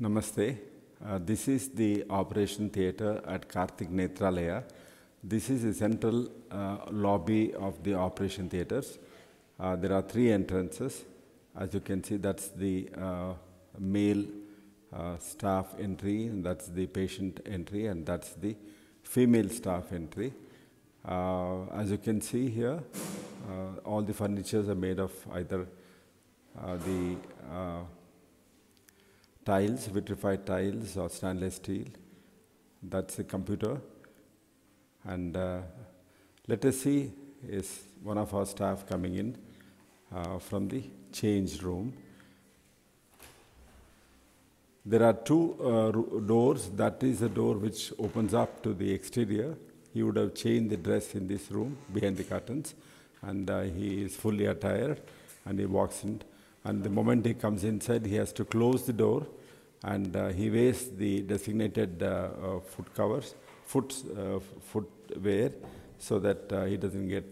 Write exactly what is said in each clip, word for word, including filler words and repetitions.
Namaste. Uh, this is the operation theatre at Karthik Netralaya. This is the central uh, lobby of the operation theatres. Uh, there are three entrances. As you can see, that's the uh, male uh, staff entry, and that's the patient entry, and that's the female staff entry. Uh, as you can see here, uh, all the furnitures are made of either uh, the uh, tiles, vitrified tiles, or stainless steel. That's the computer. And uh, let us see is one of our staff coming in uh, from the change room. There are two uh, doors. That is the door which opens up to the exterior. He would have changed the dress in this room behind the curtains, and uh, he is fully attired, and he walks in. And the moment he comes inside, he has to close the door, and uh, he wears the designated uh, uh, foot covers, foot uh, footwear, so that uh, he doesn't get,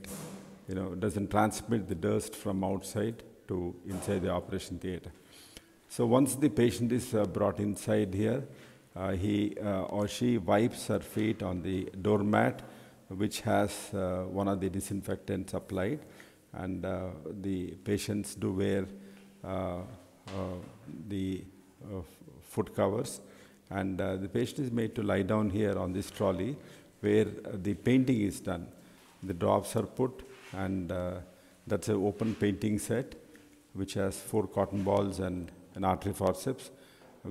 you know, doesn't transmit the dust from outside to inside the operation theatre. So once the patient is uh, brought inside here, uh, he uh, or she wipes her feet on the doormat, which has uh, one of the disinfectants applied, and uh, the patients do wear Uh, uh, the uh, foot covers, and uh, the patient is made to lie down here on this trolley where uh, the painting is done. The drops are put, and uh, that's an open painting set which has four cotton balls and an artery forceps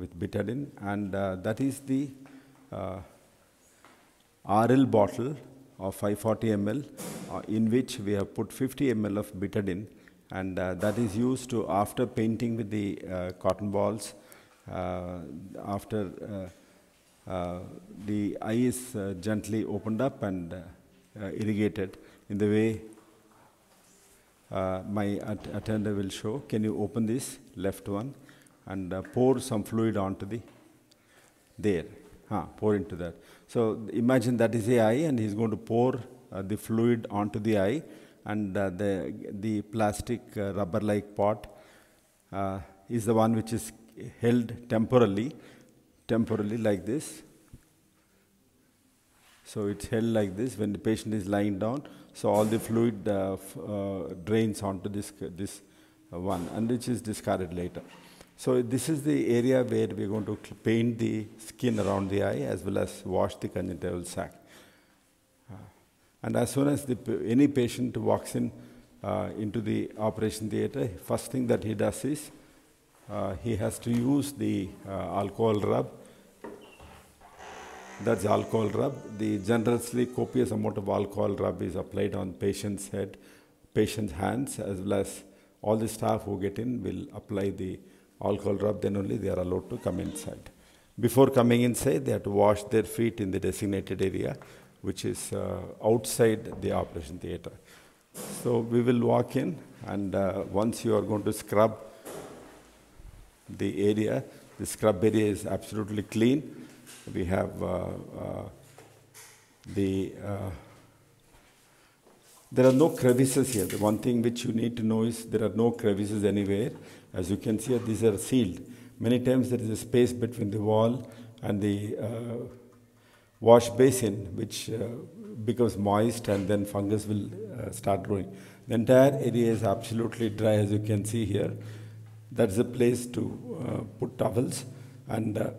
with betadine, and uh, that is the uh, R L bottle of five hundred forty milliliters uh, in which we have put fifty milliliters of betadine. And uh, that is used to, after painting with the uh, cotton balls, uh, after uh, uh, the eye is uh, gently opened up and uh, uh, irrigated in the way uh, my at attender will show. Can you open this left one and uh, pour some fluid onto the, there, huh, pour into that. So imagine that is the eye, and he's going to pour uh, the fluid onto the eye. And uh, the, the plastic uh, rubber-like pot uh, is the one which is held temporarily, temporarily like this. So it's held like this when the patient is lying down. So all the fluid uh, f uh, drains onto this, this uh, one, and which is discarded later. So this is the area where we're going to paint the skin around the eye as well as wash the conjunctival sac. And as soon as the, any patient walks in uh, into the operation theatre, first thing that he does is uh, he has to use the uh, alcohol rub. That's alcohol rub. The generously copious amount of alcohol rub is applied on patient's head, patient's hands, as well as all the staff who get in will apply the alcohol rub. Then only they are allowed to come inside. Before coming inside, they have to wash their feet in the designated area, which is uh, outside the operation theatre. So we will walk in, and uh, once you are going to scrub the area, the scrub area is absolutely clean. We have uh, uh, the, uh, there are no crevices here. The one thing which you need to know is there are no crevices anywhere. As you can see, these are sealed. Many times there is a space between the wall and the uh, wash basin, which uh, becomes moist, and then fungus will uh, start growing. The entire area is absolutely dry, as you can see here. That's the place to uh, put towels, and uh,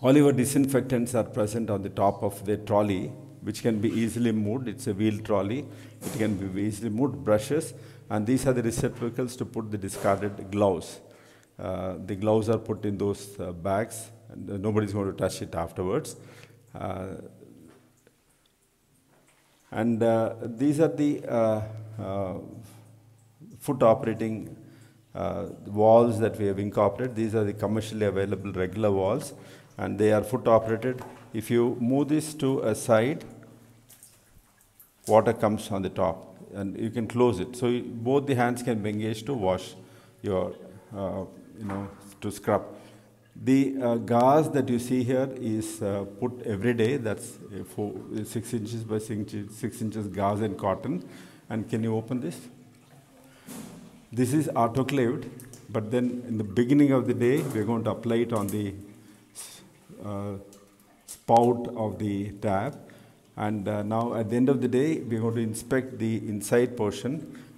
all your disinfectants are present on the top of the trolley, which can be easily moved. It's a wheel trolley. It can be easily moved. Brushes, and these are the receptacles to put the discarded gloves. Uh, the gloves are put in those uh, bags. And nobody's going to touch it afterwards. Uh, and uh, these are the uh, uh, foot operating uh, walls that we have incorporated. These are the commercially available regular walls, and they are foot operated. If you move this to a side, water comes on the top, and you can close it. So you, both the hands can be engaged to wash your, uh, you know, to scrub. The uh, gauze that you see here is uh, put every day. That's uh, four, six inches by six inches, six inches gauze and cotton. And can you open this? This is autoclaved. but then in the beginning of the day, we're going to apply it on the uh, spout of the tap. And uh, now at the end of the day, we're going to inspect the inside portion,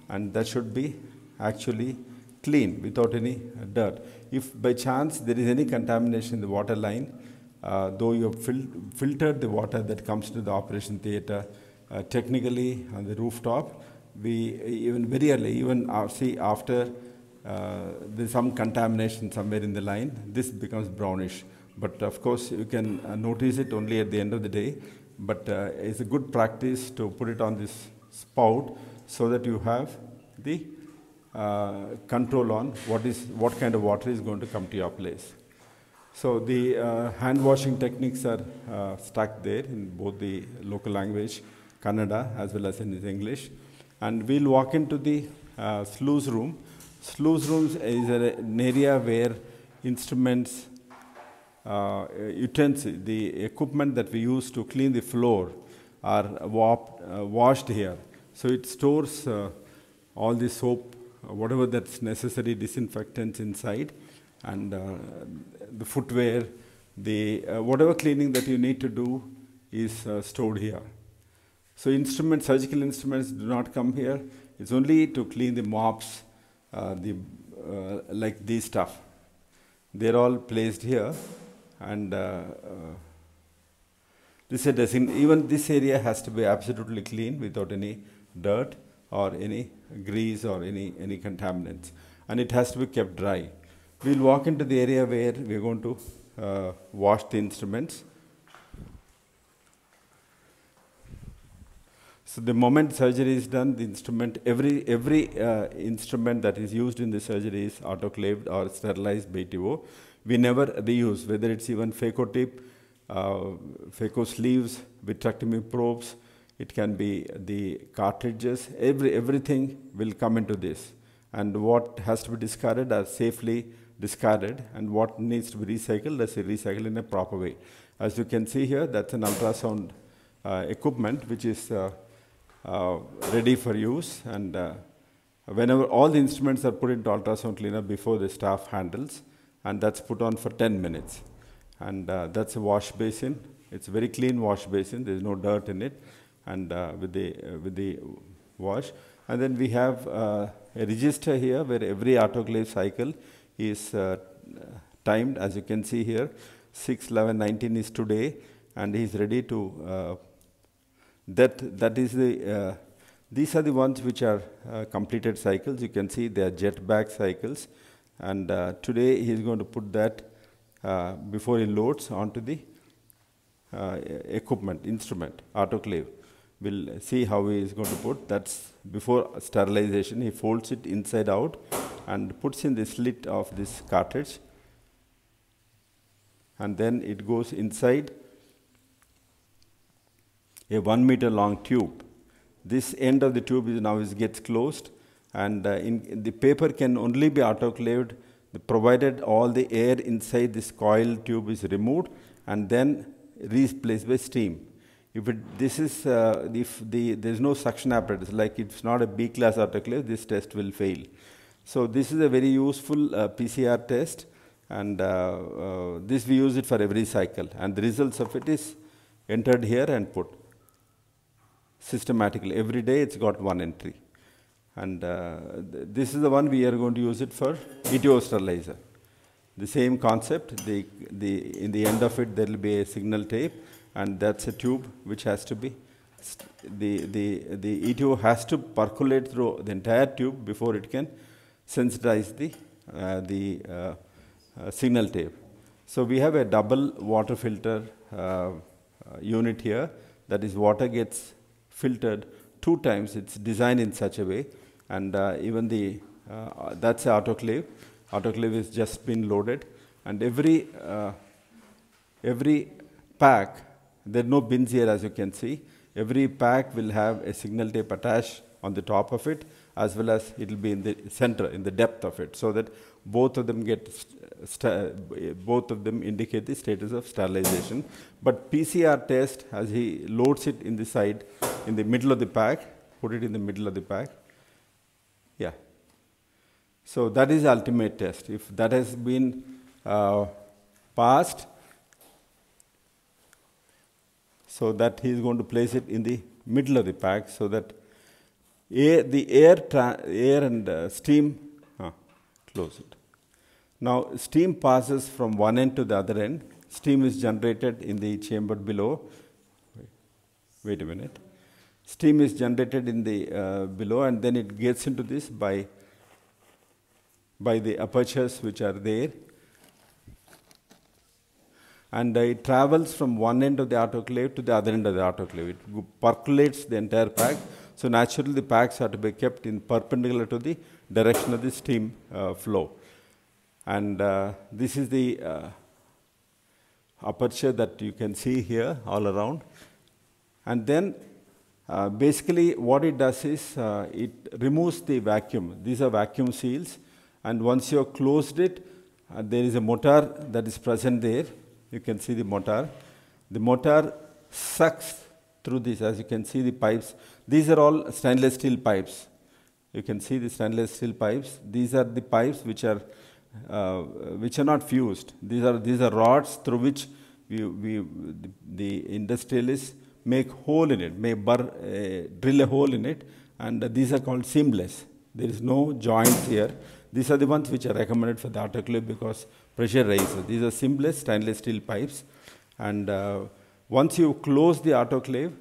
and that should be actually clean without any dirt. If by chance there is any contamination in the water line, uh, though you have fil filtered the water that comes to the operation theatre, uh, technically on the rooftop, we even very early, even uh, see after uh, there's some contamination somewhere in the line, this becomes brownish. But of course, you can uh, notice it only at the end of the day. But uh, it's a good practice to put it on this spout so that you have the Uh, control on what is what kind of water is going to come to your place. So the uh, hand washing techniques are uh, stuck there in both the local language, Kannada, as well as in English. And we'll walk into the uh, sluice room. Sluice rooms is a, an area where instruments, uh, utensils, the equipment that we use to clean the floor are warped, uh, washed here. So it stores uh, all the soap, whatever that's necessary, disinfectants inside, and uh, the footwear, the uh, whatever cleaning that you need to do is uh, stored here. So instruments, surgical instruments do not come here. It's only to clean the mops, uh, the, uh, like these stuff. They're all placed here, and uh, uh, this is even this area has to be absolutely clean without any dirt or any grease or any any contaminants, and it has to be kept dry. We'll walk into the area where we're going to uh, wash the instruments. So the moment surgery is done, the instrument, every every uh, instrument that is used in the surgery is autoclaved or sterilized by E T O. We never reuse, whether it's even phaco tip, uh, phaco sleeves, vitrectomy probes. It can be the cartridges, every, everything will come into this. And what has to be discarded are safely discarded, and what needs to be recycled, that's recycled in a proper way. As you can see here, that's an ultrasound uh, equipment which is uh, uh, ready for use. And uh, whenever all the instruments are put into ultrasound cleaner before the staff handles, and that's put on for ten minutes. And uh, that's a wash basin. It's a very clean wash basin, there's no dirt in it. And uh, with the uh, with the wash, and then we have uh, a register here where every autoclave cycle is uh, timed. As you can see here, six eleven nineteen is today, and he's ready to. Uh, that that is the. Uh, these are the ones which are uh, completed cycles. You can see they are jet back cycles, and uh, today he's going to put that uh, before he loads onto the uh, equipment instrument autoclave. We'll see how he is going to put. That's before sterilization. He folds it inside out and puts in the slit of this cartridge. And then it goes inside a one meter long tube. This end of the tube is now is gets closed, and uh, in, the paper can only be autoclaved provided all the air inside this coil tube is removed and then replaced by steam. If it, this is, uh, if the, there's no suction apparatus, like it's not a B class autoclave, this test will fail. So this is a very useful uh, P C R test, and uh, uh, this we use it for every cycle, and the results of it is entered here and put systematically. Every day it's got one entry. And uh, th this is the one we are going to use it for E T O sterilizer. The same concept, the, the, in the end of it there will be a signal tape, and that's a tube which has to be, the, the, the E T O has to percolate through the entire tube before it can sensitize the, uh, the uh, uh, signal tape. So we have a double water filter uh, unit here, that is water gets filtered two times. It's designed in such a way, and uh, even the, uh, that's the autoclave. Autoclave has just been loaded, and every, uh, every pack, there are no bins here, as you can see. Every pack will have a signal tape attached on the top of it, as well as it will be in the center, in the depth of it, so that both of them get, both of them indicate the status of sterilization. But P C R test, as he loads it in the side, in the middle of the pack, put it in the middle of the pack. Yeah. So that is the ultimate test. If that has been uh, passed, so that he is going to place it in the middle of the pack, so that air, the air, air and uh, steam, ah, close it. Now steam passes from one end to the other end. Steam is generated in the chamber below. Wait, wait a minute. Steam is generated in the uh, below, and then it gets into this by by the apertures which are there, and uh, it travels from one end of the autoclave to the other end of the autoclave. It percolates the entire pack. So naturally, the packs are to be kept in perpendicular to the direction of the steam uh, flow. And uh, this is the uh, aperture that you can see here all around. And then uh, basically what it does is uh, it removes the vacuum. These are vacuum seals. And once you have closed it, uh, there is a motor that is present there. You can see the motor. The motor sucks through this, as you can see the pipes. These are all stainless steel pipes. You can see the stainless steel pipes. These are the pipes which are uh, which are not fused. These are these are rods through which we, we the, the industrialists make hole in it, may bur, uh, drill a hole in it, and uh, these are called seamless. There is no joints here. These are the ones which are recommended for the autoclave because pressure rises. These are seamless stainless steel pipes. And uh, once you close the autoclave,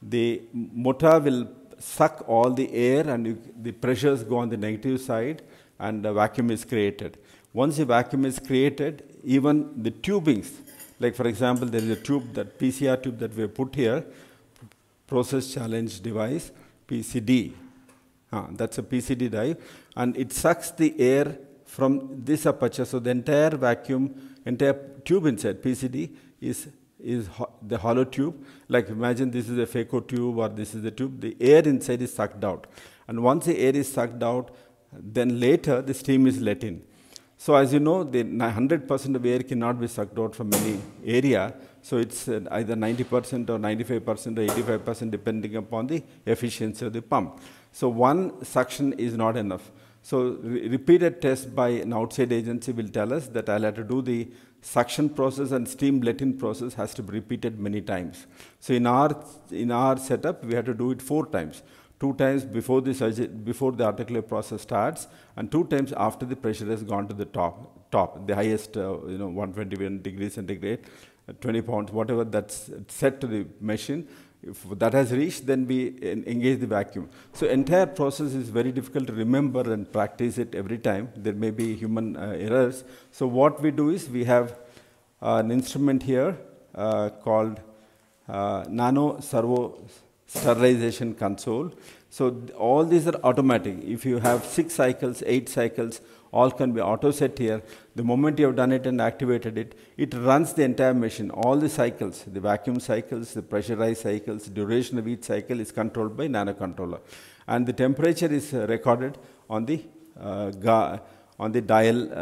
the motor will suck all the air, and you, the pressures go on the negative side, and the vacuum is created. Once the vacuum is created, even the tubings, like for example, there is a tube, that P C R tube that we have put here, process challenge device, P C D. Ah, that's a P C D dive, and it sucks the air from this aperture. So the entire vacuum, entire tube inside P C D is is ho the hollow tube. Like imagine this is a phaco tube or this is the tube. The air inside is sucked out, and once the air is sucked out, then later the steam is let in. So as you know, the one hundred percent of air cannot be sucked out from any area. So it's uh, either ninety percent or ninety-five percent or eighty-five percent, depending upon the efficiency of the pump. So one suction is not enough. So re repeated tests by an outside agency will tell us that I'll have to do the suction process, and steam let-in process has to be repeated many times. So in our, in our setup, we have to do it four times. Two times before the surgery, before the autoclave process starts, and two times after the pressure has gone to the top, top the highest, uh, you know, one hundred twenty-one degrees centigrade, uh, twenty pounds, whatever that's set to the machine. If that has reached, then we engage the vacuum. So entire process is very difficult to remember and practice it every time. There may be human uh, errors. So what we do is we have uh, an instrument here uh, called uh, nano servo sterilization console. So th all these are automatic. If you have six cycles, eight cycles, all can be auto set here. The moment you have done it and activated it, it runs the entire machine. All the cycles, the vacuum cycles, the pressurized cycles, duration of each cycle is controlled by nanocontroller. And the temperature is uh, recorded on the, uh, on the dial uh,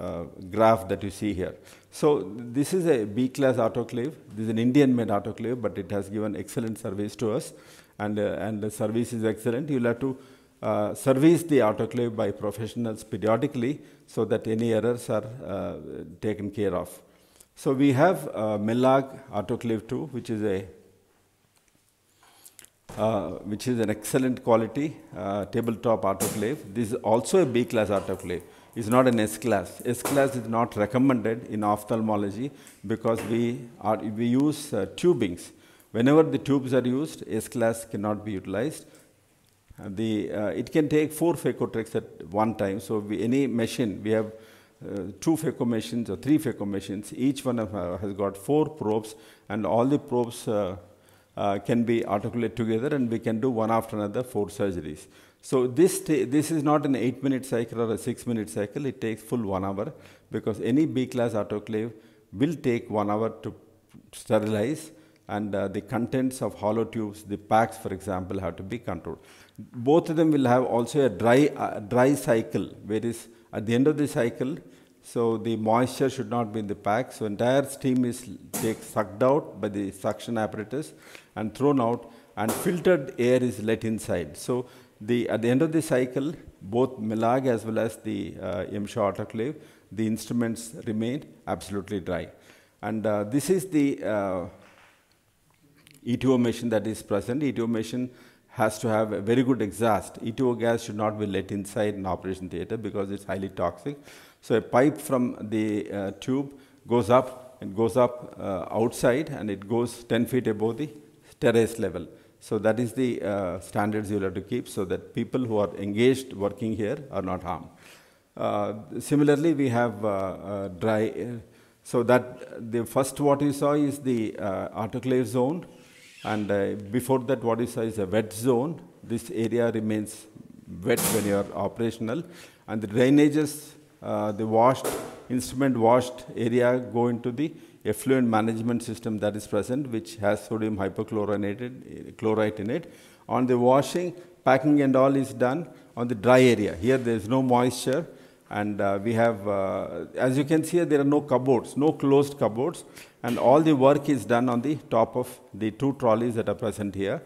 uh, graph that you see here. So this is a B-class autoclave. This is an Indian-made autoclave, but it has given excellent service to us. And, uh, and the service is excellent. You'll have to Uh, service the autoclave by professionals periodically so that any errors are uh, taken care of. So we have uh, MELAG autoclave two, which is a uh, which is an excellent quality uh, tabletop autoclave. This is also a B-class autoclave. It's not an S-class. S-class is not recommended in ophthalmology because we are we use uh, tubings. Whenever the tubes are used, S-class cannot be utilized. The, uh, it can take four phacotreks at one time. So we, any machine, we have uh, two phaco machines or three phaco machines. Each one of, uh, has got four probes, and all the probes uh, uh, can be autoclaved together, and we can do one after another four surgeries. So this, this is not an eight-minute cycle or a six-minute cycle. It takes full one hour because any B-class autoclave will take one hour to sterilize. And uh, the contents of hollow tubes, the packs, for example, have to be controlled. Both of them will have also a dry, uh, dry cycle, whereas at the end of the cycle, so the moisture should not be in the pack. So entire steam is take, sucked out by the suction apparatus and thrown out, and filtered air is let inside. So The, at the end of the cycle, both MELAG as well as the uh, M-Shaw autoclave, the instruments remain absolutely dry. And uh, this is the uh, E T O machine that is present. E T O machine has to have a very good exhaust. E T O gas should not be let inside an operation theater because it's highly toxic. So a pipe from the uh, tube goes up and goes up uh, outside, and it goes ten feet above the terrace level. So that is the uh, standards you'll have to keep so that people who are engaged working here are not harmed. Uh, similarly, we have uh, uh, dry air. So that the first what you saw is the uh, autoclave zone. And uh, before that, what you saw is a wet zone. This area remains wet when you are operational. And the drainages, uh, the washed, instrument washed area go into the effluent management system that is present, which has sodium hypochlorinated chloride in it. On the washing, packing and all is done on the dry area. Here there is no moisture. And uh, we have, uh, as you can see, there are no cupboards, no closed cupboards. And all the work is done on the top of the two trolleys that are present here.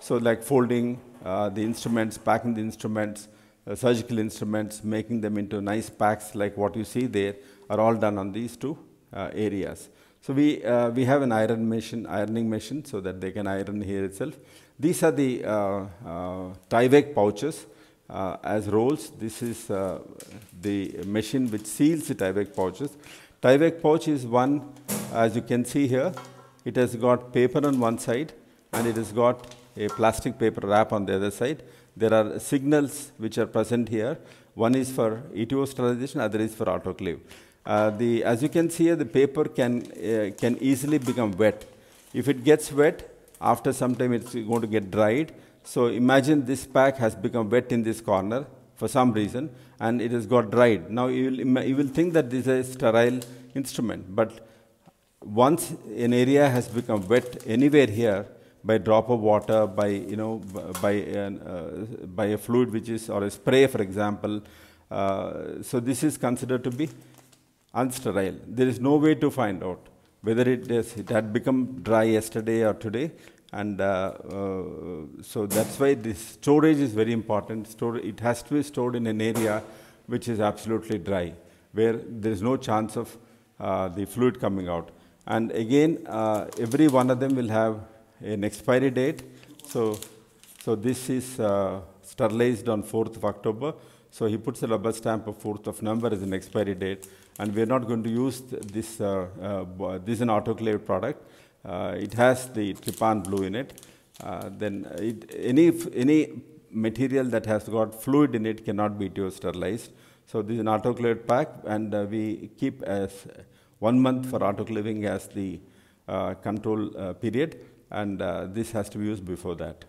So like folding uh, the instruments, packing the instruments, uh, surgical instruments, making them into nice packs like what you see there are all done on these two uh, areas. So we, uh, we have an iron machine, ironing machine so that they can iron here itself. These are the uh, uh, Tyvek pouches. Uh, as rolls, this is uh, the machine which seals the Tyvek pouches. Tyvek pouch is one, as you can see here, it has got paper on one side and it has got a plastic paper wrap on the other side. There are signals which are present here. One is for E T O sterilization, other is for autoclave. Uh, the, as you can see here, the paper can, uh, can easily become wet. If it gets wet, after some time it's going to get dried. So imagine this pack has become wet in this corner for some reason and it has got dried. Now you will, you will think that this is a sterile instrument, but once an area has become wet anywhere here by drop of water, by, you know, by, an, uh, by a fluid which is, or a spray for example, uh, so this is considered to be unsterile. There is no way to find out whether it, is, it had become dry yesterday or today. And uh, uh, so that's why this storage is very important. Stor it has to be stored in an area which is absolutely dry, where there is no chance of uh, the fluid coming out. And again, uh, every one of them will have an expiry date. So, so this is uh, sterilized on fourth of October. So he puts a rubber stamp of fourth of November as an expiry date. And we're not going to use this, uh, uh, this is an autoclave product. Uh, it has the trypan blue in it. Uh, then it, any, any material that has got fluid in it cannot be E T O sterilized. So this is an autoclaved pack, and uh, we keep as one month for autoclaving as the uh, control uh, period, and uh, this has to be used before that.